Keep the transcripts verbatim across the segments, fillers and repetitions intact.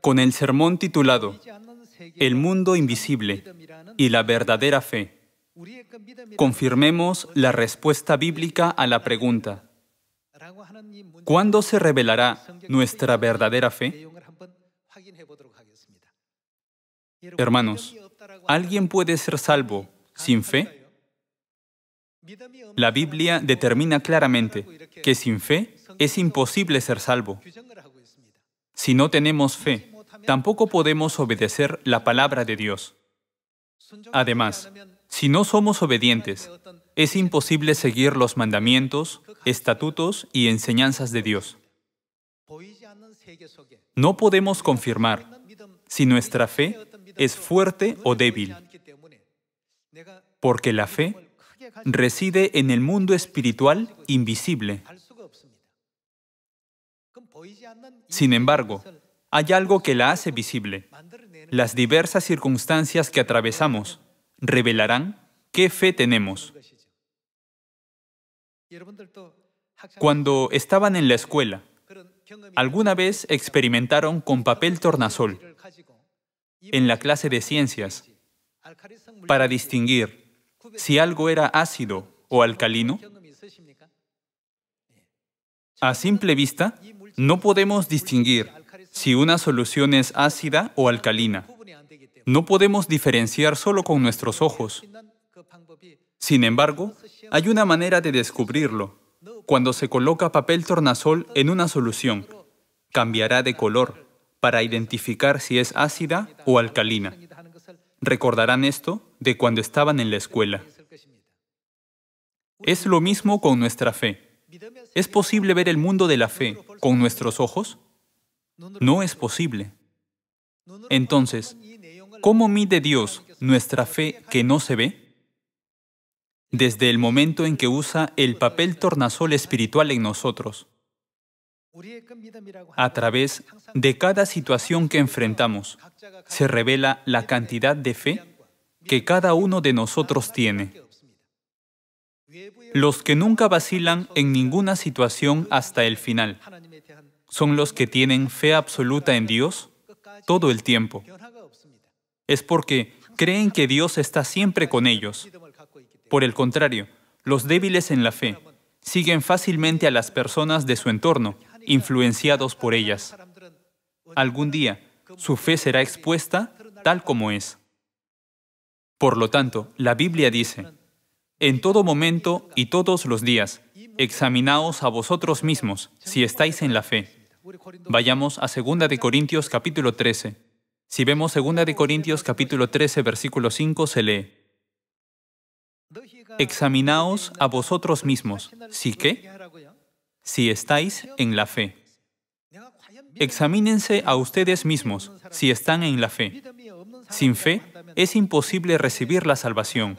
con el sermón titulado El mundo invisible y la verdadera fe. Confirmemos la respuesta bíblica a la pregunta: ¿cuándo se revelará nuestra verdadera fe? Hermanos, ¿alguien puede ser salvo sin fe? La Biblia determina claramente que sin fe es imposible ser salvo. Si no tenemos fe, tampoco podemos obedecer la palabra de Dios. Además, si no somos obedientes, es imposible seguir los mandamientos, estatutos y enseñanzas de Dios. No podemos confirmar si nuestra fe es fuerte o débil, porque la fe reside en el mundo espiritual invisible. Sin embargo, hay algo que la hace visible. Las diversas circunstancias que atravesamos revelarán qué fe tenemos. Cuando estaban en la escuela, alguna vez experimentaron con papel tornasol en la clase de ciencias para distinguir si algo era ácido o alcalino. A simple vista, no podemos distinguir si una solución es ácida o alcalina. No podemos diferenciar solo con nuestros ojos. Sin embargo, hay una manera de descubrirlo. Cuando se coloca papel tornasol en una solución, cambiará de color para identificar si es ácida o alcalina. Recordarán esto de cuando estaban en la escuela. Es lo mismo con nuestra fe. ¿Es posible ver el mundo de la fe con nuestros ojos? No es posible. Entonces, ¿cómo mide Dios nuestra fe que no se ve? Desde el momento en que usa el papel tornasol espiritual en nosotros, a través de cada situación que enfrentamos, se revela la cantidad de fe que cada uno de nosotros tiene. Los que nunca vacilan en ninguna situación hasta el final son los que tienen fe absoluta en Dios todo el tiempo. Es porque creen que Dios está siempre con ellos. Por el contrario, los débiles en la fe siguen fácilmente a las personas de su entorno, influenciados por ellas. Algún día, su fe será expuesta tal como es. Por lo tanto, la Biblia dice: en todo momento y todos los días, examinaos a vosotros mismos si estáis en la fe. Vayamos a segunda de Corintios capítulo trece. Si vemos segunda de Corintios capítulo trece, versículo cinco, se lee: examinaos a vosotros mismos, ¿si qué? Si estáis en la fe. Examínense a ustedes mismos, si están en la fe. Sin fe, es imposible recibir la salvación.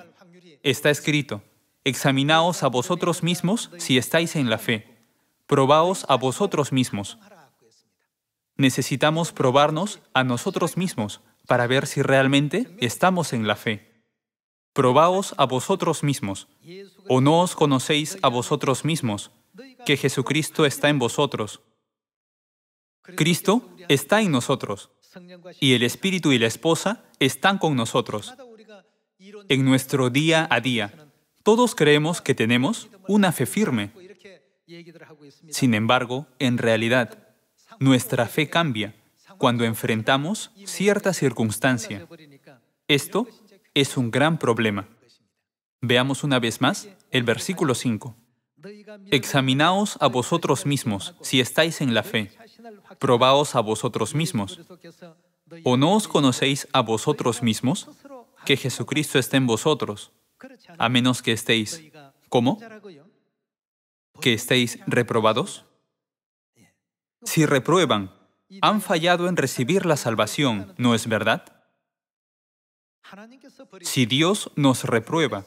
Está escrito: examinaos a vosotros mismos, si estáis en la fe. Probaos a vosotros mismos. Necesitamos probarnos a nosotros mismos para ver si realmente estamos en la fe. Probaos a vosotros mismos, o no os conocéis a vosotros mismos, que Jesucristo está en vosotros. Cristo está en nosotros, y el Espíritu y la Esposa están con nosotros. En nuestro día a día, todos creemos que tenemos una fe firme. Sin embargo, en realidad, nuestra fe cambia cuando enfrentamos cierta circunstancia. Esto es un gran problema. Veamos una vez más el versículo cinco. Examinaos a vosotros mismos, si estáis en la fe. Probaos a vosotros mismos. ¿O no os conocéis a vosotros mismos? Que Jesucristo está en vosotros, a menos que estéis... ¿Cómo? ¿Que estéis reprobados? Si reprueban, han fallado en recibir la salvación, ¿no es verdad? Si Dios nos reprueba,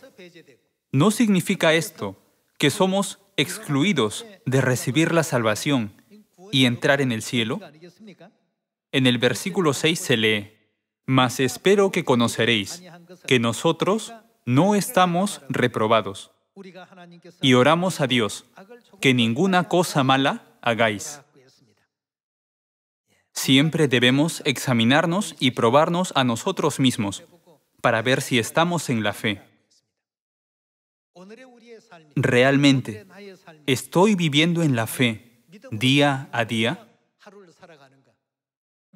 ¿no significa esto que somos excluidos de recibir la salvación y entrar en el cielo? En el versículo seis se lee: mas espero que conoceréis que nosotros no estamos reprobados, y oramos a Dios que ninguna cosa mala hagáis. Siempre debemos examinarnos y probarnos a nosotros mismos para ver si estamos en la fe. ¿Realmente estoy viviendo en la fe día a día?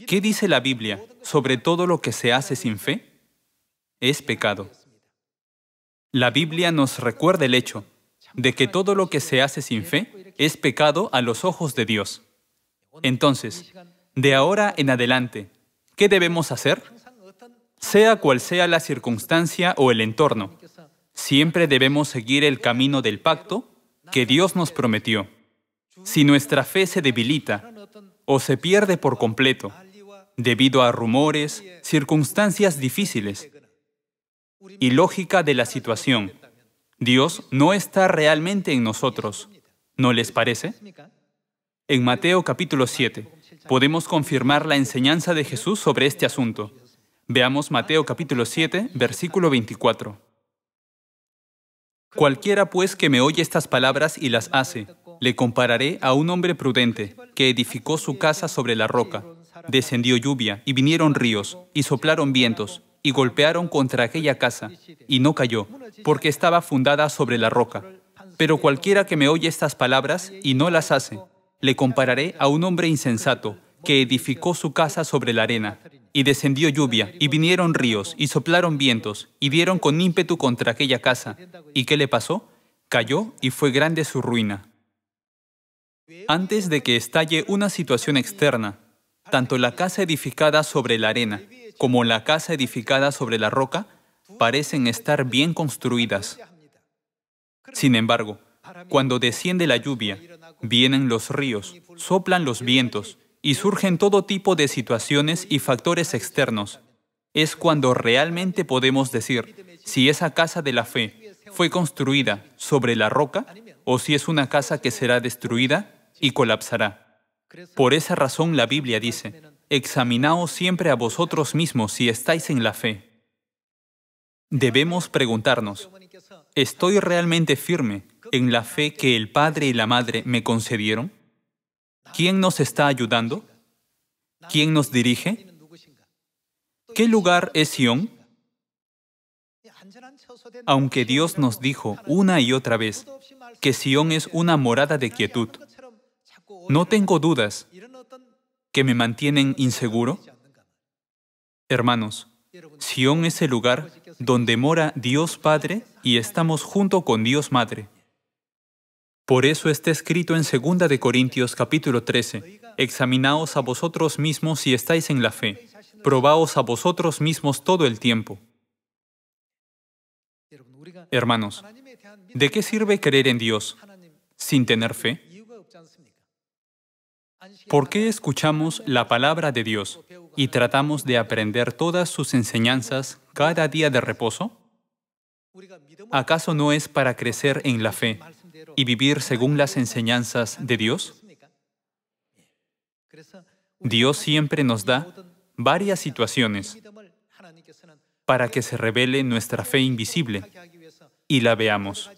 ¿Qué dice la Biblia sobre todo lo que se hace sin fe? Es pecado. La Biblia nos recuerda el hecho de que todo lo que se hace sin fe es pecado a los ojos de Dios. Entonces, de ahora en adelante, ¿qué debemos hacer? Sea cual sea la circunstancia o el entorno, siempre debemos seguir el camino del pacto que Dios nos prometió. Si nuestra fe se debilita o se pierde por completo debido a rumores, circunstancias difíciles y lógica de la situación, Dios no está realmente en nosotros. ¿No les parece? En Mateo capítulo siete, podemos confirmar la enseñanza de Jesús sobre este asunto. Veamos Mateo capítulo siete, versículo veinticuatro. Cualquiera pues que me oye estas palabras y las hace, le compararé a un hombre prudente que edificó su casa sobre la roca. Descendió lluvia y vinieron ríos y soplaron vientos y golpearon contra aquella casa y no cayó, porque estaba fundada sobre la roca. Pero cualquiera que me oye estas palabras y no las hace, le compararé a un hombre insensato que edificó su casa sobre la arena. Y descendió lluvia, y vinieron ríos, y soplaron vientos, y dieron con ímpetu contra aquella casa. ¿Y qué le pasó? Cayó y fue grande su ruina. Antes de que estalle una situación externa, tanto la casa edificada sobre la arena como la casa edificada sobre la roca parecen estar bien construidas. Sin embargo, cuando desciende la lluvia, vienen los ríos, soplan los vientos, y surgen todo tipo de situaciones y factores externos. Es cuando realmente podemos decir si esa casa de la fe fue construida sobre la roca o si es una casa que será destruida y colapsará. Por esa razón la Biblia dice, «Examinaos siempre a vosotros mismos si estáis en la fe». Debemos preguntarnos, ¿estoy realmente firme en la fe que el Padre y la Madre me concedieron? ¿Quién nos está ayudando? ¿Quién nos dirige? ¿Qué lugar es Sión? Aunque Dios nos dijo una y otra vez que Sión es una morada de quietud, ¿no tengo dudas que me mantienen inseguro? Hermanos, Sión es el lugar donde mora Dios Padre y estamos junto con Dios Madre. Por eso está escrito en dos Corintios capítulo trece, «Examinaos a vosotros mismos si estáis en la fe, probaos a vosotros mismos todo el tiempo». Hermanos, ¿de qué sirve creer en Dios sin tener fe? ¿Por qué escuchamos la palabra de Dios y tratamos de aprender todas sus enseñanzas cada día de reposo? ¿Acaso no es para crecer en la fe y vivir según las enseñanzas de Dios? Dios siempre nos da varias situaciones para que se revele nuestra fe invisible y la veamos.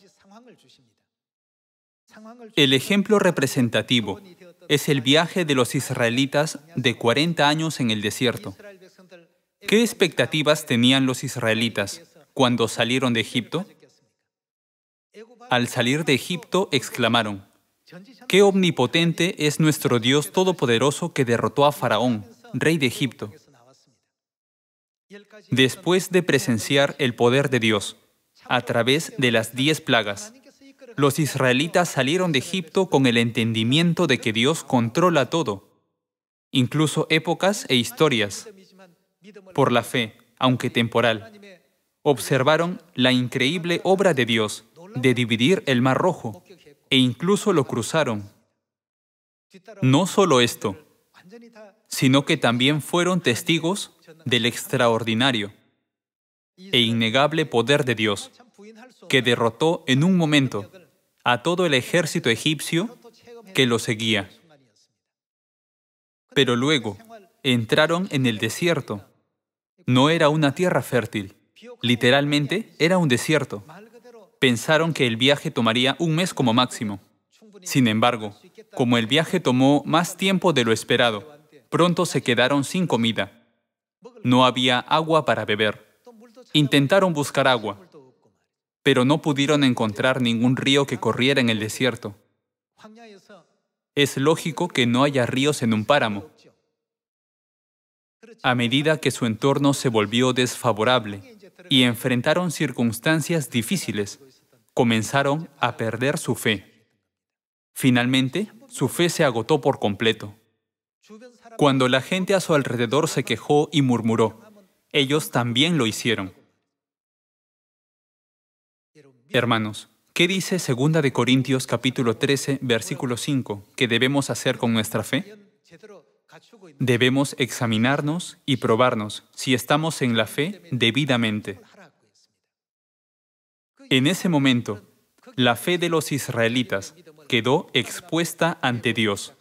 El ejemplo representativo es el viaje de los israelitas de cuarenta años en el desierto. ¿Qué expectativas tenían los israelitas cuando salieron de Egipto? Al salir de Egipto, exclamaron, «¡Qué omnipotente es nuestro Dios Todopoderoso que derrotó a Faraón, rey de Egipto!». Después de presenciar el poder de Dios a través de las diez plagas, los israelitas salieron de Egipto con el entendimiento de que Dios controla todo, incluso épocas e historias. Por la fe, aunque temporal, observaron la increíble obra de Dios de dividir el Mar Rojo, e incluso lo cruzaron. No solo esto, sino que también fueron testigos del extraordinario e innegable poder de Dios, que derrotó en un momento a todo el ejército egipcio que lo seguía. Pero luego entraron en el desierto. No era una tierra fértil, literalmente era un desierto. Pensaron que el viaje tomaría un mes como máximo. Sin embargo, como el viaje tomó más tiempo de lo esperado, Pronto se quedaron sin comida. No había agua para beber. Intentaron buscar agua, pero no pudieron encontrar ningún río que corriera en el desierto. Es lógico que no haya ríos en un páramo. A medida que su entorno se volvió desfavorable y enfrentaron circunstancias difíciles, comenzaron a perder su fe. Finalmente, su fe se agotó por completo. Cuando la gente a su alrededor se quejó y murmuró, ellos también lo hicieron. Hermanos, ¿qué dice segunda de Corintios capítulo trece, versículo cinco, que debemos hacer con nuestra fe? Debemos examinarnos y probarnos si estamos en la fe debidamente. En ese momento, la fe de los israelitas quedó expuesta ante Dios.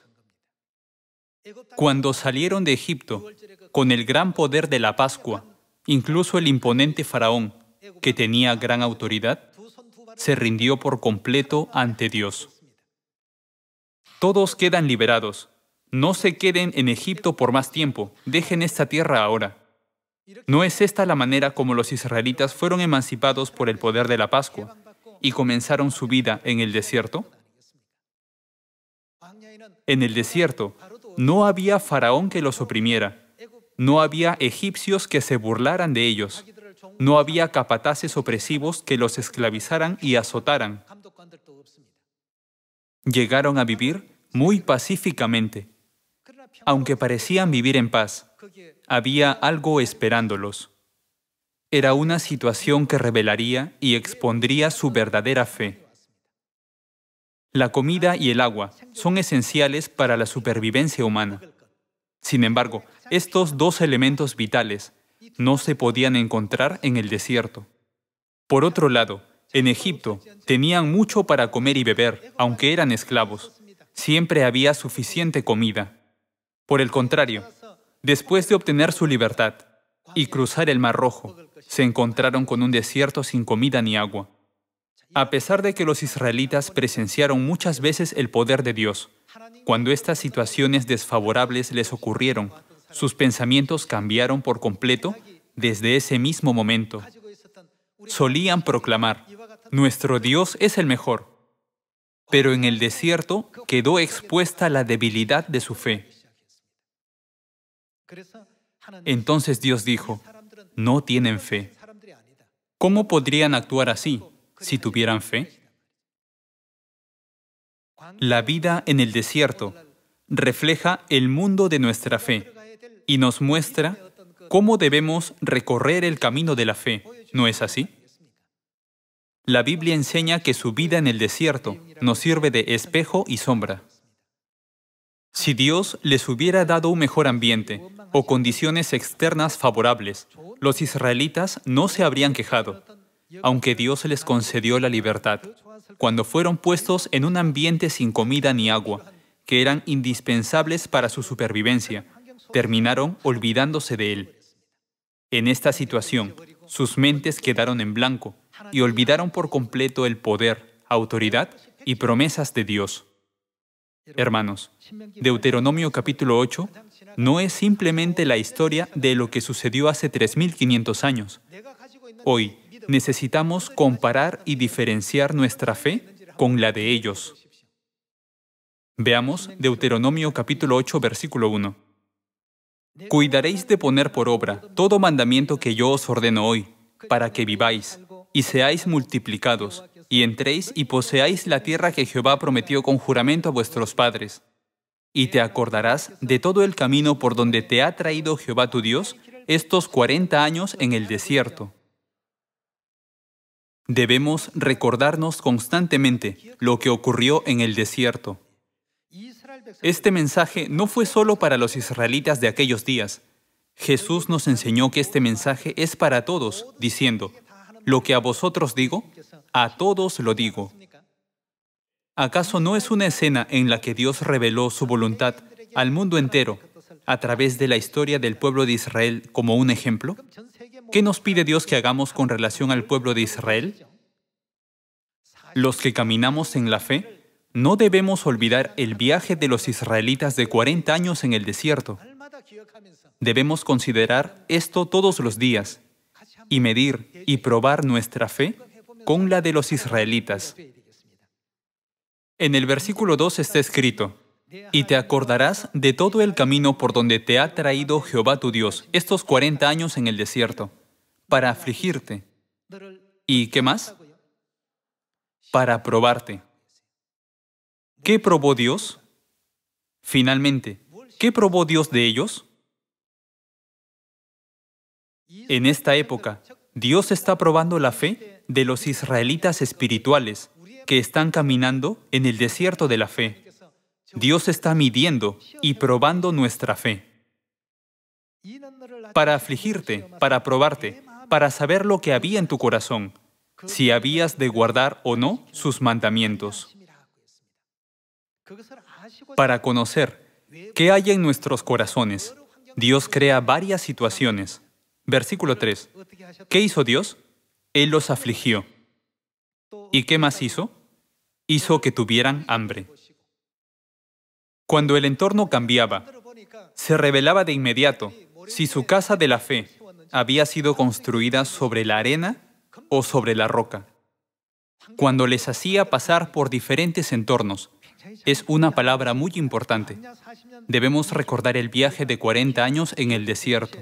Cuando salieron de Egipto, con el gran poder de la Pascua, incluso el imponente faraón, que tenía gran autoridad, se rindió por completo ante Dios. Todos quedan liberados. No se queden en Egipto por más tiempo. Dejen esta tierra ahora. ¿No es esta la manera como los israelitas fueron emancipados por el poder de la Pascua y comenzaron su vida en el desierto? En el desierto, no había faraón que los oprimiera. No había egipcios que se burlaran de ellos. No había capataces opresivos que los esclavizaran y azotaran. Llegaron a vivir muy pacíficamente. Aunque parecían vivir en paz, había algo esperándolos. Era una situación que revelaría y expondría su verdadera fe. La comida y el agua son esenciales para la supervivencia humana. Sin embargo, estos dos elementos vitales no se podían encontrar en el desierto. Por otro lado, en Egipto tenían mucho para comer y beber, aunque eran esclavos. Siempre había suficiente comida. Por el contrario, después de obtener su libertad y cruzar el Mar Rojo, se encontraron con un desierto sin comida ni agua. A pesar de que los israelitas presenciaron muchas veces el poder de Dios, cuando estas situaciones desfavorables les ocurrieron, sus pensamientos cambiaron por completo desde ese mismo momento. Solían proclamar, «Nuestro Dios es el mejor». Pero en el desierto quedó expuesta la debilidad de su fe. Entonces Dios dijo, «No tienen fe». ¿Cómo podrían actuar así si tuvieran fe? La vida en el desierto refleja el mundo de nuestra fe y nos muestra cómo debemos recorrer el camino de la fe, ¿no es así? La Biblia enseña que su vida en el desierto nos sirve de espejo y sombra. Si Dios les hubiera dado un mejor ambiente o condiciones externas favorables, los israelitas no se habrían quejado, aunque Dios les concedió la libertad, cuando fueron puestos en un ambiente sin comida ni agua, que eran indispensables para su supervivencia, terminaron olvidándose de Él. En esta situación, sus mentes quedaron en blanco y olvidaron por completo el poder, autoridad y promesas de Dios. Hermanos, Deuteronomio capítulo ocho no es simplemente la historia de lo que sucedió hace tres mil quinientos años. Hoy, necesitamos comparar y diferenciar nuestra fe con la de ellos. Veamos Deuteronomio capítulo ocho, versículo uno. «Cuidaréis de poner por obra todo mandamiento que yo os ordeno hoy, para que viváis, y seáis multiplicados, y entréis y poseáis la tierra que Jehová prometió con juramento a vuestros padres. Y te acordarás de todo el camino por donde te ha traído Jehová tu Dios estos cuarenta años en el desierto». Debemos recordarnos constantemente lo que ocurrió en el desierto. Este mensaje no fue solo para los israelitas de aquellos días. Jesús nos enseñó que este mensaje es para todos, diciendo, «Lo que a vosotros digo, a todos lo digo». ¿Acaso no es una escena en la que Dios reveló su voluntad al mundo entero a través de la historia del pueblo de Israel como un ejemplo? ¿Qué nos pide Dios que hagamos con relación al pueblo de Israel? Los que caminamos en la fe, no debemos olvidar el viaje de los israelitas de cuarenta años en el desierto, Debemos considerar esto todos los días y medir y probar nuestra fe con la de los israelitas. En el versículo dos está escrito, «Y te acordarás de todo el camino por donde te ha traído Jehová tu Dios estos cuarenta años en el desierto, para afligirte». ¿Y qué más? Para probarte. ¿Qué probó Dios? Finalmente, ¿qué probó Dios de ellos? En esta época, Dios está probando la fe de los israelitas espirituales que están caminando en el desierto de la fe. Dios está midiendo y probando nuestra fe. Para afligirte, para probarte, para saber lo que había en tu corazón, si habías de guardar o no sus mandamientos. Para conocer qué hay en nuestros corazones, Dios crea varias situaciones. Versículo tres. ¿Qué hizo Dios? Él los afligió. ¿Y qué más hizo? Hizo que tuvieran hambre. Cuando el entorno cambiaba, se revelaba de inmediato si su casa de la fe había sido construida sobre la arena o sobre la roca. Cuando les hacía pasar por diferentes entornos, es una palabra muy importante. Debemos recordar el viaje de cuarenta años en el desierto.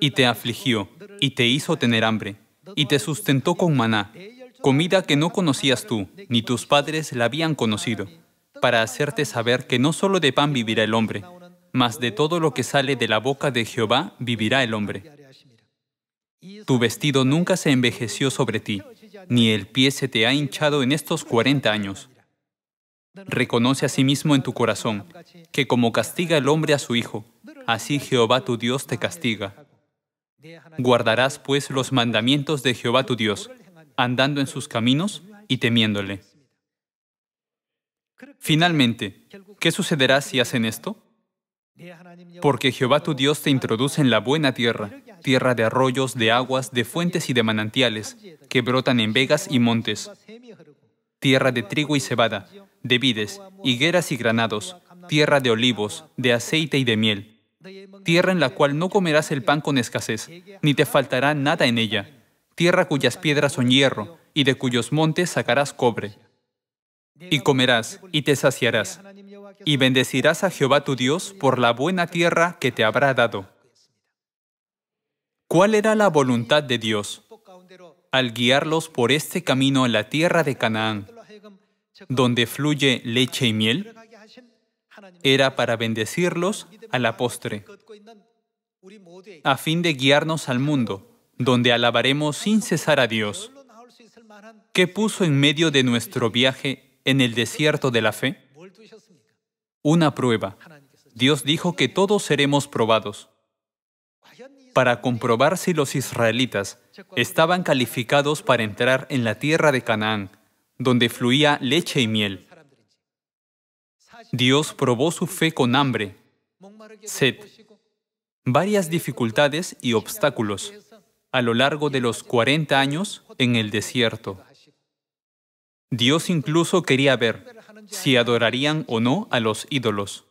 Y te afligió, y te hizo tener hambre, y te sustentó con maná, comida que no conocías tú, ni tus padres la habían conocido, para hacerte saber que no solo de pan vivirá el hombre, mas de todo lo que sale de la boca de Jehová vivirá el hombre. Tu vestido nunca se envejeció sobre ti, ni el pie se te ha hinchado en estos cuarenta años. Reconoce a sí mismo en tu corazón, que como castiga el hombre a su hijo, así Jehová tu Dios te castiga. Guardarás pues los mandamientos de Jehová tu Dios, andando en sus caminos y temiéndole. Finalmente, ¿qué sucederá si hacen esto? Porque Jehová tu Dios te introduce en la buena tierra, tierra de arroyos, de aguas, de fuentes y de manantiales, que brotan en vegas y montes, tierra de trigo y cebada, de vides, higueras y granados, tierra de olivos, de aceite y de miel, tierra en la cual no comerás el pan con escasez, ni te faltará nada en ella, tierra cuyas piedras son hierro, y de cuyos montes sacarás cobre. Y comerás, y te saciarás, y bendecirás a Jehová tu Dios por la buena tierra que te habrá dado. ¿Cuál era la voluntad de Dios al guiarlos por este camino a la tierra de Canaán, donde fluye leche y miel? Era para bendecirlos a la postre, a fin de guiarnos al mundo, donde alabaremos sin cesar a Dios. ¿Qué puso en medio de nuestro viaje en el desierto de la fe? Una prueba. Dios dijo que todos seremos probados. Para comprobar si los israelitas estaban calificados para entrar en la tierra de Canaán, donde fluía leche y miel. Dios probó su fe con hambre, sed, varias dificultades y obstáculos a lo largo de los cuarenta años en el desierto. Dios incluso quería ver si adorarían o no a los ídolos.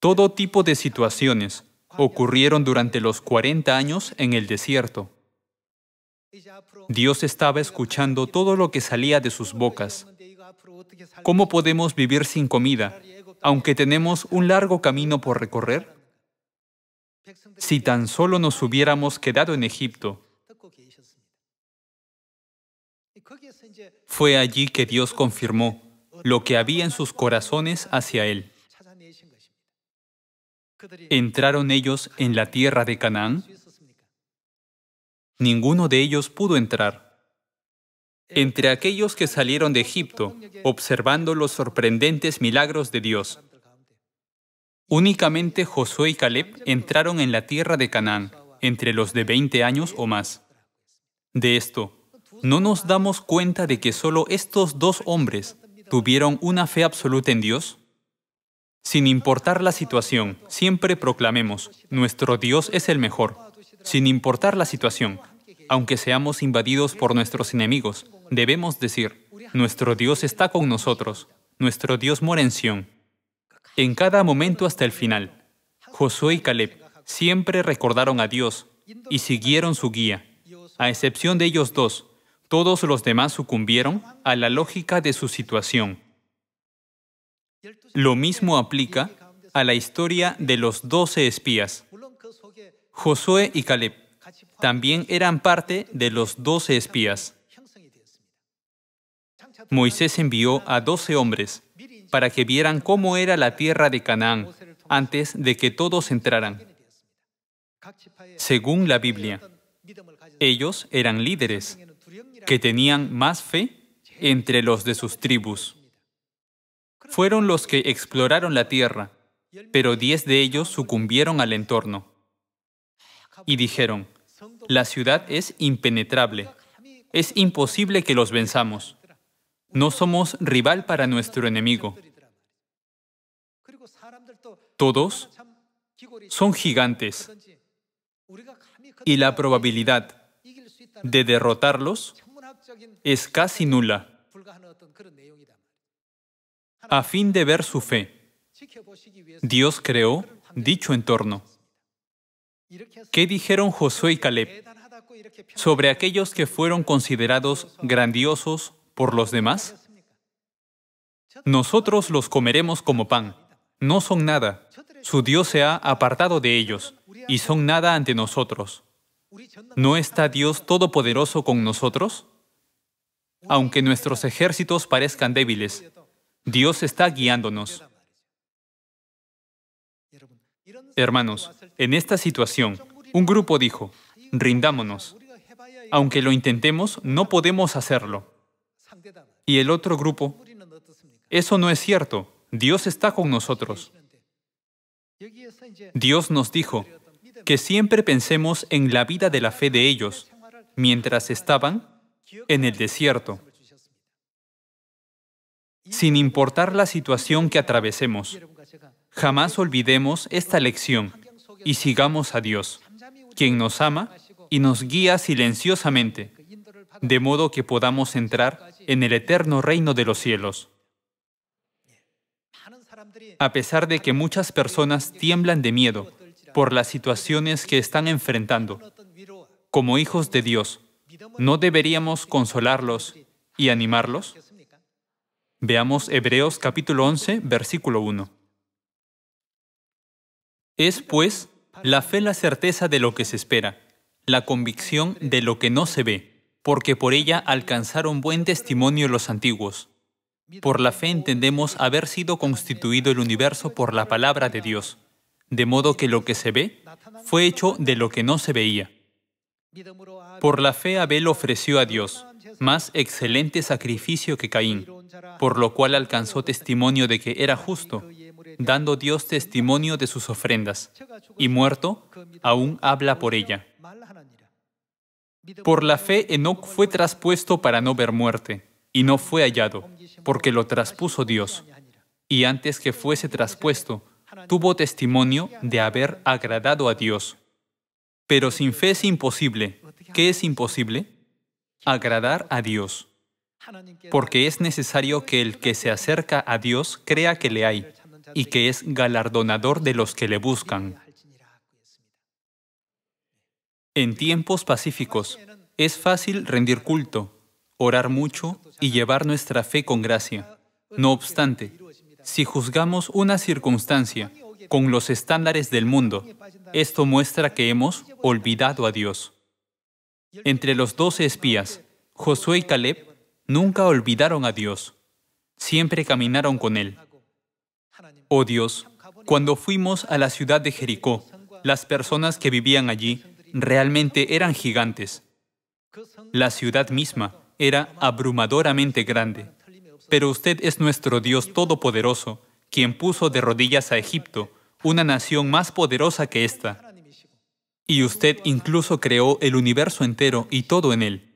Todo tipo de situaciones ocurrieron durante los cuarenta años en el desierto. Dios estaba escuchando todo lo que salía de sus bocas. ¿Cómo podemos vivir sin comida, aunque tenemos un largo camino por recorrer? Si tan solo nos hubiéramos quedado en Egipto. Fue allí que Dios confirmó lo que había en sus corazones hacia Él. ¿Entraron ellos en la tierra de Canaán? Ninguno de ellos pudo entrar. Entre aquellos que salieron de Egipto, observando los sorprendentes milagros de Dios, únicamente Josué y Caleb entraron en la tierra de Canaán, entre los de veinte años o más. De esto, no nos damos cuenta de que solo estos dos hombres tuvieron una fe absoluta en Dios. Sin importar la situación, siempre proclamemos, nuestro Dios es el mejor. Sin importar la situación, aunque seamos invadidos por nuestros enemigos, debemos decir, nuestro Dios está con nosotros, nuestro Dios mora en Sión. En cada momento hasta el final, Josué y Caleb siempre recordaron a Dios y siguieron su guía. A excepción de ellos dos, todos los demás sucumbieron a la lógica de su situación. Lo mismo aplica a la historia de los doce espías. Josué y Caleb también eran parte de los doce espías. Moisés envió a doce hombres para que vieran cómo era la tierra de Canaán antes de que todos entraran. Según la Biblia, ellos eran líderes que tenían más fe entre los de sus tribus. Fueron los que exploraron la tierra, pero diez de ellos sucumbieron al entorno. Y dijeron, la ciudad es impenetrable, es imposible que los venzamos. No somos rival para nuestro enemigo. Todos son gigantes, y la probabilidad de derrotarlos es casi nula. A fin de ver su fe, Dios creó dicho entorno. ¿Qué dijeron Josué y Caleb sobre aquellos que fueron considerados grandiosos por los demás? Nosotros los comeremos como pan. No son nada. Su Dios se ha apartado de ellos y son nada ante nosotros. ¿No está Dios todopoderoso con nosotros? Aunque nuestros ejércitos parezcan débiles, Dios está guiándonos. Hermanos, en esta situación, un grupo dijo, rindámonos. Aunque lo intentemos, no podemos hacerlo. Y el otro grupo, eso no es cierto. Dios está con nosotros. Dios nos dijo que siempre pensemos en la vida de la fe de ellos mientras estaban en el desierto, sin importar la situación que atravesemos. Jamás olvidemos esta lección y sigamos a Dios, quien nos ama y nos guía silenciosamente, de modo que podamos entrar en el eterno reino de los cielos. A pesar de que muchas personas tiemblan de miedo por las situaciones que están enfrentando, como hijos de Dios, ¿no deberíamos consolarlos y animarlos? Veamos Hebreos capítulo once, versículo uno. Es, pues, la fe la certeza de lo que se espera, la convicción de lo que no se ve, porque por ella alcanzaron buen testimonio los antiguos. Por la fe entendemos haber sido constituido el universo por la palabra de Dios, de modo que lo que se ve fue hecho de lo que no se veía. Por la fe Abel ofreció a Dios más excelente sacrificio que Caín, por lo cual alcanzó testimonio de que era justo, dando Dios testimonio de sus ofrendas, y muerto, aún habla por ella. Por la fe Enoc fue traspuesto para no ver muerte, y no fue hallado, porque lo traspuso Dios, y antes que fuese traspuesto, tuvo testimonio de haber agradado a Dios. Pero sin fe es imposible. ¿Qué es imposible? Agradar a Dios. Porque es necesario que el que se acerca a Dios crea que le hay, y que es galardonador de los que le buscan. En tiempos pacíficos, es fácil rendir culto, orar mucho y llevar nuestra fe con gracia. No obstante, si juzgamos una circunstancia con los estándares del mundo, esto muestra que hemos olvidado a Dios. Entre los doce espías, Josué y Caleb nunca olvidaron a Dios. Siempre caminaron con Él. Oh Dios, cuando fuimos a la ciudad de Jericó, las personas que vivían allí realmente eran gigantes. La ciudad misma era abrumadoramente grande. Pero usted es nuestro Dios todopoderoso, quien puso de rodillas a Egipto, una nación más poderosa que esta. Y usted incluso creó el universo entero y todo en él.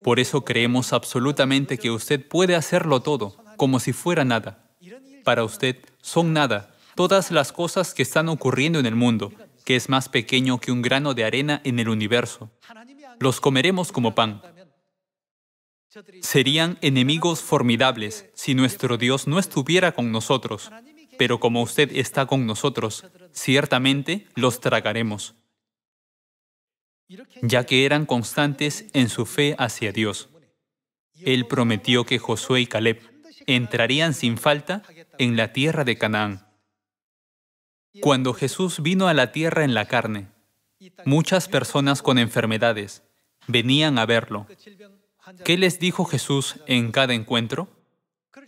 Por eso creemos absolutamente que usted puede hacerlo todo, como si fuera nada. Para usted, son nada todas las cosas que están ocurriendo en el mundo, que es más pequeño que un grano de arena en el universo. Los comeremos como pan. Serían enemigos formidables si nuestro Dios no estuviera con nosotros. Pero como usted está con nosotros, ciertamente los tragaremos, ya que eran constantes en su fe hacia Dios. Él prometió que Josué y Caleb entrarían sin falta en la tierra de Canaán. Cuando Jesús vino a la tierra en la carne, muchas personas con enfermedades venían a verlo. ¿Qué les dijo Jesús en cada encuentro?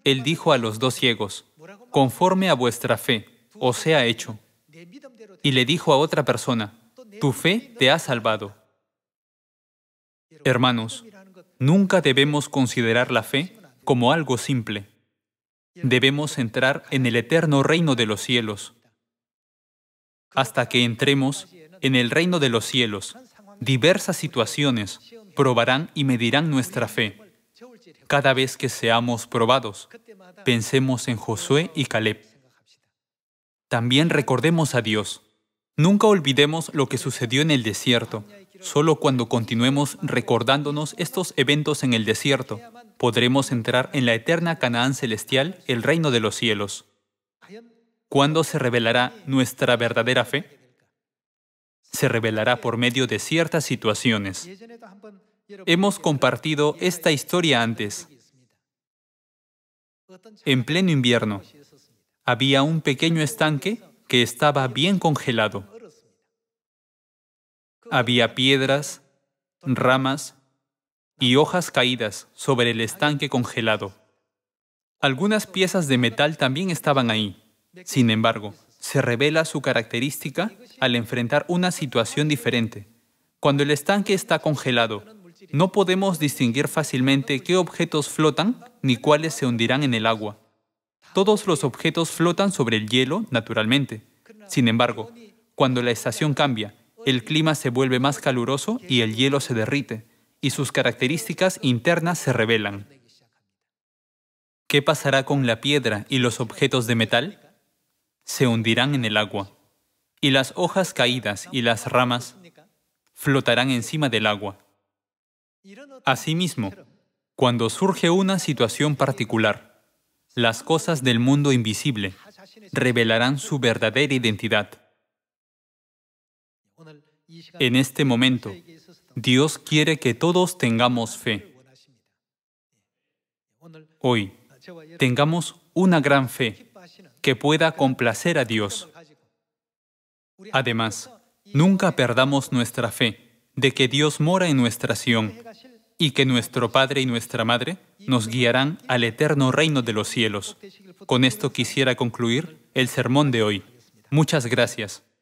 Él dijo a los dos ciegos, «Conforme a vuestra fe, os sea hecho». Y le dijo a otra persona, «Tu fe te ha salvado». Hermanos, nunca debemos considerar la fe como algo simple. Debemos entrar en el eterno reino de los cielos. Hasta que entremos en el reino de los cielos, diversas situaciones probarán y medirán nuestra fe. Cada vez que seamos probados, pensemos en Josué y Caleb. También recordemos a Dios. Nunca olvidemos lo que sucedió en el desierto. Solo cuando continuemos recordándonos estos eventos en el desierto, podremos entrar en la eterna Canaán celestial, el reino de los cielos. ¿Cuándo se revelará nuestra verdadera fe? Se revelará por medio de ciertas situaciones. Hemos compartido esta historia antes. En pleno invierno, había un pequeño estanque que estaba bien congelado. Había piedras, ramas y hojas caídas sobre el estanque congelado. Algunas piezas de metal también estaban ahí. Sin embargo, se revela su característica al enfrentar una situación diferente. Cuando el estanque está congelado, no podemos distinguir fácilmente qué objetos flotan ni cuáles se hundirán en el agua. Todos los objetos flotan sobre el hielo naturalmente. Sin embargo, cuando la estación cambia, el clima se vuelve más caluroso y el hielo se derrite, y sus características internas se revelan. ¿Qué pasará con la piedra y los objetos de metal? Se hundirán en el agua, y las hojas caídas y las ramas flotarán encima del agua. Asimismo, cuando surge una situación particular, las cosas del mundo invisible revelarán su verdadera identidad. En este momento, Dios quiere que todos tengamos fe. Hoy, tengamos una gran fe que pueda complacer a Dios. Además, nunca perdamos nuestra fe de que Dios mora en nuestra Sión y que nuestro Padre y nuestra Madre nos guiarán al eterno reino de los cielos. Con esto quisiera concluir el sermón de hoy. Muchas gracias.